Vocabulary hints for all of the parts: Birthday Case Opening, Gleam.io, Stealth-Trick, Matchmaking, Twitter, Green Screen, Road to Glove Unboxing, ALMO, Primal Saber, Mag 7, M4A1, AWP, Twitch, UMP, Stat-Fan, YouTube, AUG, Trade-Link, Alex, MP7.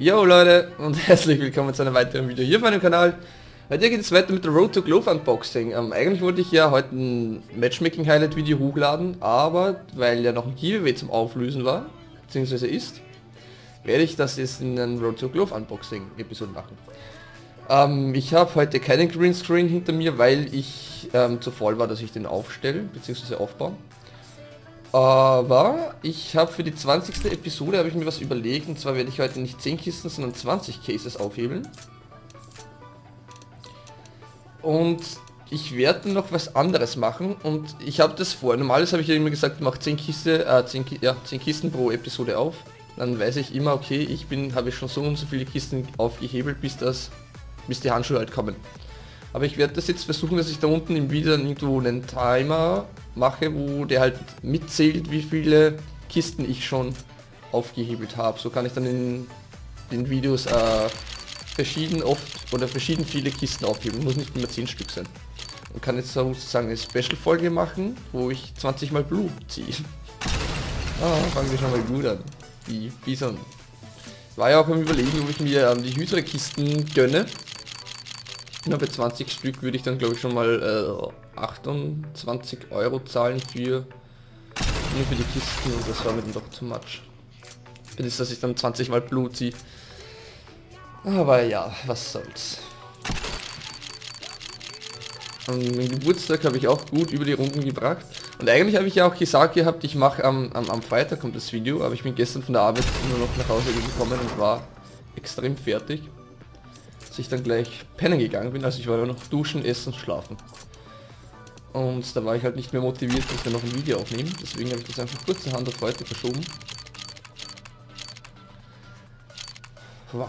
Yo Leute und herzlich willkommen zu einem weiteren Video hier auf meinem Kanal. Heute geht es weiter mit der Road to Glove Unboxing. Eigentlich wollte ich ja heute ein Matchmaking Highlight Video hochladen, aber weil ja noch ein Giveaway zum Auflösen war, beziehungsweise ist, werde ich das jetzt in einem Road to Glove Unboxing Episode machen. Ich habe heute keinen Green Screen hinter mir, weil ich zu faul war, dass ich den aufstelle, beziehungsweise aufbaue. Aber ich habe für die 20. Episode habe ich mir was überlegt, und zwar werde ich heute nicht 10 Kisten, sondern 20 Cases aufhebeln. Und ich werde noch was anderes machen, und ich habe das vor. Normales habe ich ja immer gesagt, ich mache 10 Kisten pro Episode auf. Dann weiß ich immer, okay, habe ich schon so und so viele Kisten aufgehebelt, bis die Handschuhe halt kommen. Aber ich werde das jetzt versuchen, dass ich da unten im Video irgendwo einen Timer mache, wo der halt mitzählt, wie viele Kisten ich schon aufgehebelt habe. So kann ich dann in den Videos verschieden viele Kisten aufheben. Muss nicht immer 10 Stück sein. Und kann jetzt sozusagen eine Special-Folge machen, wo ich 20 mal Blue ziehe. Fangen wir schon mal gut an. Die Bison. War ja auch am Überlegen, ob ich mir die Hydra-Kisten gönne. Na, bei 20 Stück würde ich dann, glaube ich, schon mal 28 € zahlen nur für die Kisten, und das war mir dann doch too much. Das ist, dass ich dann 20 mal Blut ziehe. Aber ja, was soll's. Und meinen Geburtstag habe ich auch gut über die Runden gebracht. Und eigentlich habe ich ja auch gesagt gehabt, ich mache am Freitag kommt das Video, aber ich bin gestern von der Arbeit nur noch nach Hause gekommen und war extrem fertig, dass ich dann gleich pennen gegangen bin. Also ich war ja noch duschen, essen, schlafen. Und da war ich halt nicht mehr motiviert, dass wir noch ein Video aufnehmen. Deswegen habe ich das einfach kurzerhand auf heute verschoben. Wow.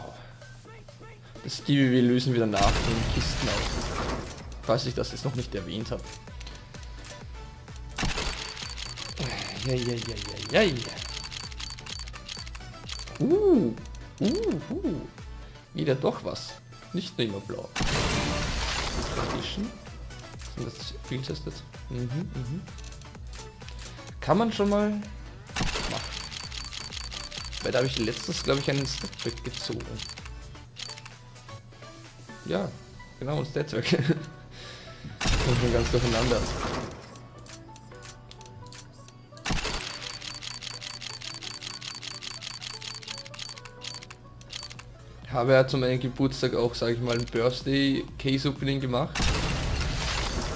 Das Giveaway lösen wir danach in Kisten auf. Falls ich das jetzt noch nicht erwähnt habe. Wieder doch was. Nicht nur immer blau. Sind das viel testet? Kann man schon mal machen. Weil da habe ich letztens, glaube ich, einen Stealth-Trick gezogen. Ja, genau, ein Stealth-Trick. Und schon ganz durcheinander. Ich habe ja zu meinem Geburtstag auch, sage ich mal, ein Birthday Case Opening gemacht.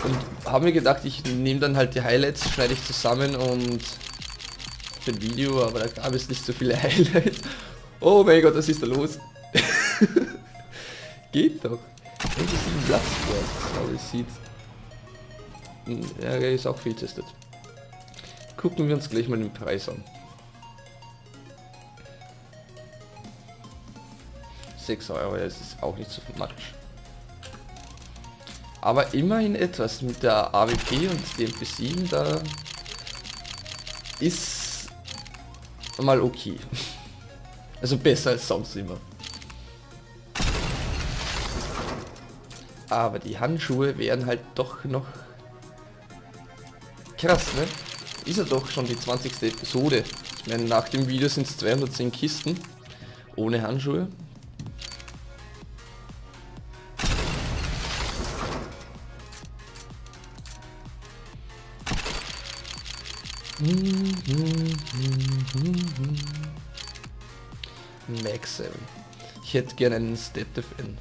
Und habe mir gedacht, ich nehme dann halt die Highlights, schneide ich zusammen und für ein Video, aber da gab es nicht so viele Highlights. Oh mein Gott, was ist da los? Geht doch. Wenn das ein Platz war, so sieht. Ja, ist auch viel testet. Gucken wir uns gleich mal den Preis an. 6 €, das ist auch nicht so viel Matsch. Aber immerhin etwas mit der AWP und dem MP7, da ist mal okay. Also besser als sonst immer. Aber die Handschuhe wären halt doch noch krass, ne? Ist ja doch schon die 20. Episode. Ich meine, nach dem Video sind es 210 Kisten ohne Handschuhe. Mag 7. Ich hätte gerne einen Stat-Fan.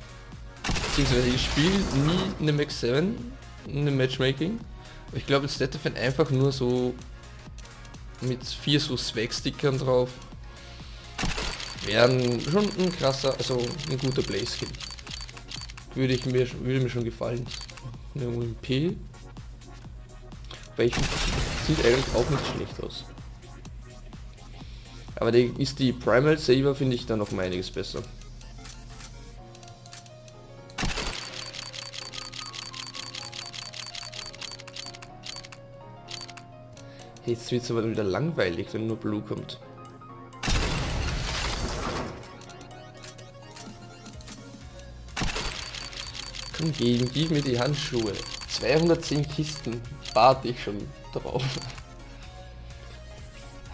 Beziehungsweise ich spiele nie eine Mag 7 in dem Matchmaking. Ich glaube, ein Stat-Fan einfach nur so mit 4 so Swag-Stickern drauf. Wären schon ein krasser, also ein guter Play-Skin. Würde mir schon gefallen. Eine UMP. Welchen sieht eigentlich auch nicht schlecht aus. Aber die Primal Saber finde ich dann noch mal einiges besser. Jetzt wird es aber wieder langweilig, wenn nur Blue kommt. Waffen geben, gib mir die Handschuhe. 210 Kisten warte ich schon drauf.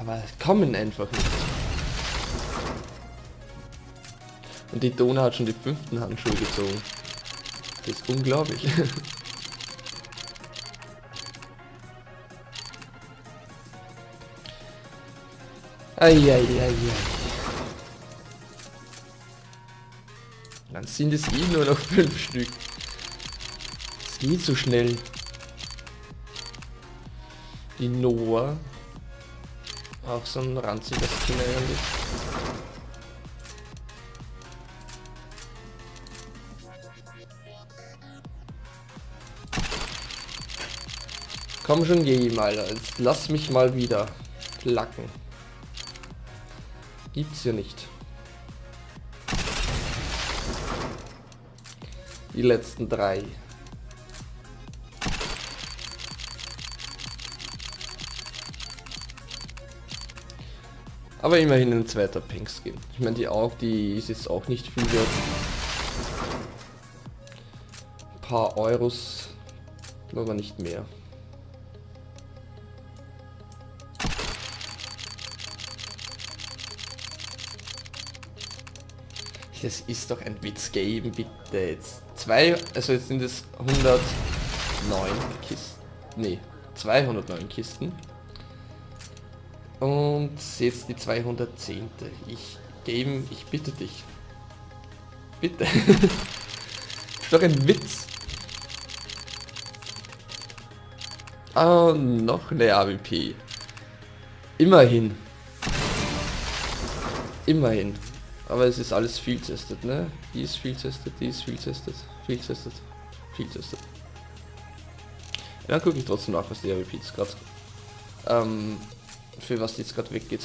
Aber es kommen einfach nicht. Und die Dona hat schon die 5. Handschuhe gezogen. Das ist unglaublich. Eieieiei. Dann sind es eh nur noch 5 Stück. Es geht so schnell. Die Noah. Auch so ein ranziges Kind eigentlich. Komm schon, geh mal. Jetzt lass mich mal wieder lacken. Gibt's hier nicht. Die letzten 3. Aber immerhin ein 2. Pink-Skin. Ich meine, die Augen, die ist jetzt auch nicht viel wert. Ein paar Euros, aber nicht mehr. Das ist doch ein Witz geben, bitte jetzt. 2, also jetzt sind es 109 Kisten. Nee, 209 Kisten. Und jetzt die 210. Ich bitte dich. Bitte. Ist doch ein Witz. Ah, noch eine AWP. Immerhin. Immerhin. Aber es ist alles viel testet, ne? Die ist viel testet, die ist viel testet, viel testet, viel testet. Ja, dann gucke ich trotzdem nach, was die AWP jetzt gerade... für was die jetzt gerade weggeht.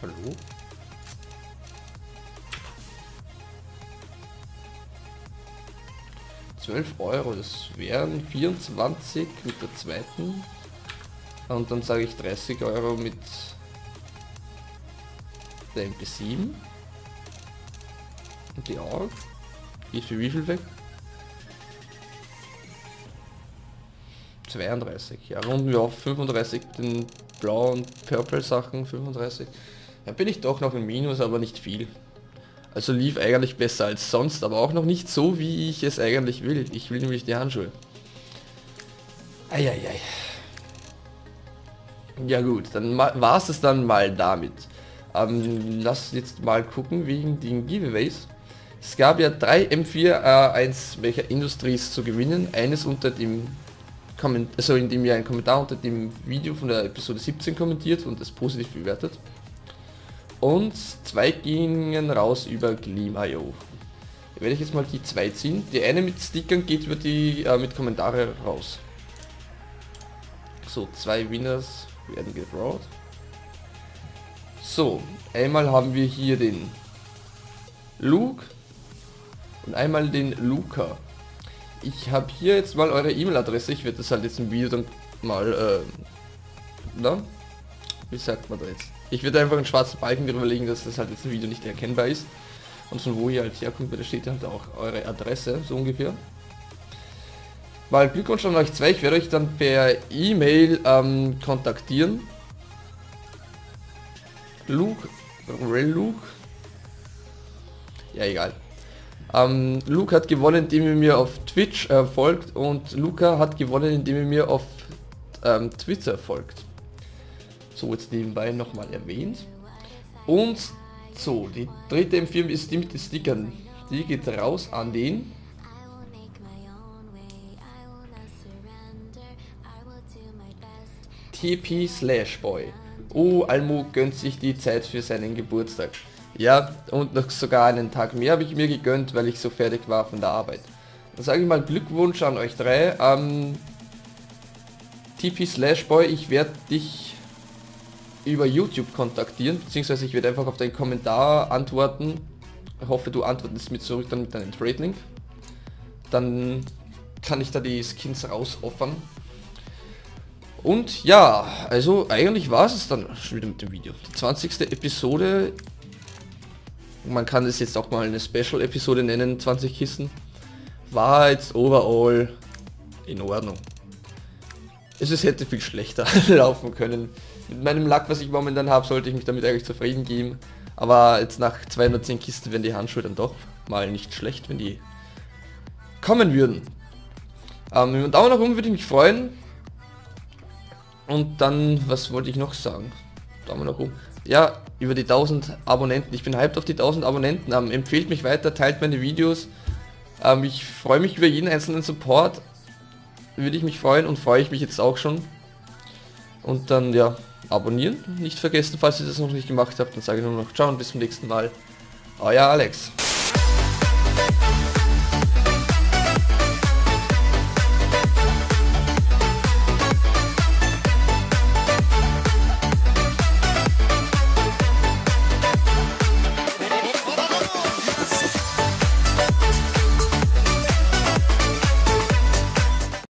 Hallo? €12, das wären 24 mit der zweiten. Und dann sage ich 30 Euro mit... der MP7 und die AUG geht für wie viel weg? 32, ja, runden wir auf 35, den blau und purple Sachen 35. Da bin ich doch noch im Minus, aber nicht viel. Also lief eigentlich besser als sonst, aber auch noch nicht so, wie ich es eigentlich will. Ich will nämlich die Handschuhe. Eieiei. Ja gut, dann war es das dann mal damit. Lass jetzt mal gucken wegen den Giveaways. Es gab ja 3 M4A1 welcher Industries zu gewinnen. Eines unter dem Kommentar, also indem ihr einen Kommentar unter dem Video von der Episode 17 kommentiert und es positiv bewertet. Und 2 gingen raus über Gleam.io. Werde ich jetzt mal die 2 ziehen. Die eine mit Stickern geht über die mit Kommentare raus. So, 2 Winners werden gebraucht. So, einmal haben wir hier den Luke und einmal den Luca. Ich habe hier jetzt mal eure E-Mail-Adresse, ich werde das halt jetzt im Video dann mal, na? Wie sagt man da jetzt? Ich werde einfach einen schwarzen Balken drüber legen, dass das halt jetzt im Video nicht erkennbar ist. Und von wo ihr halt herkommt, da steht halt auch eure Adresse, so ungefähr. Mal Glückwunsch an euch 2, ich werde euch dann per E-Mail kontaktieren. Luke, ja egal. Luke hat gewonnen, indem ihr mir auf Twitch folgt und Luca hat gewonnen, indem ihr mir auf Twitter folgt. So, jetzt nebenbei nochmal erwähnt. Und so, die 3. M4 ist die mit den Stickern. Die geht raus an den... TP/Boy. Oh, Almo gönnt sich die Zeit für seinen Geburtstag. Ja, und noch sogar einen Tag mehr habe ich mir gegönnt, weil ich so fertig war von der Arbeit. Dann sage ich mal Glückwunsch an euch 3. TP/Boy, ich werde dich über YouTube kontaktieren, beziehungsweise ich werde einfach auf deinen Kommentar antworten. Ich hoffe, du antwortest mir zurück dann mit deinem Trade-Link. Dann kann ich da die Skins rausoffern. Und ja, also eigentlich war es dann schon wieder mit dem Video. Die 20. Episode man kann das jetzt auch mal eine Special-Episode nennen, 20 Kisten, war jetzt overall in Ordnung. Es hätte viel schlechter laufen können. Mit meinem Luck, was ich momentan habe, sollte ich mich damit eigentlich zufrieden geben. Aber jetzt nach 210 Kisten wären die Handschuhe dann doch mal nicht schlecht, wenn die kommen würden. Mit einem Daumen nach oben würde ich mich freuen. Und dann, was wollte ich noch sagen? Daumen nach oben. Ja, über die 1000 Abonnenten. Ich bin hyped auf die 1000 Abonnenten. Empfehlt mich weiter, teilt meine Videos. Ich freue mich über jeden einzelnen Support. Würde ich mich freuen und freue ich mich jetzt auch schon. Und dann, ja, abonnieren. Nicht vergessen, falls ihr das noch nicht gemacht habt, dann sage ich nur noch ciao und bis zum nächsten Mal. Euer Alex.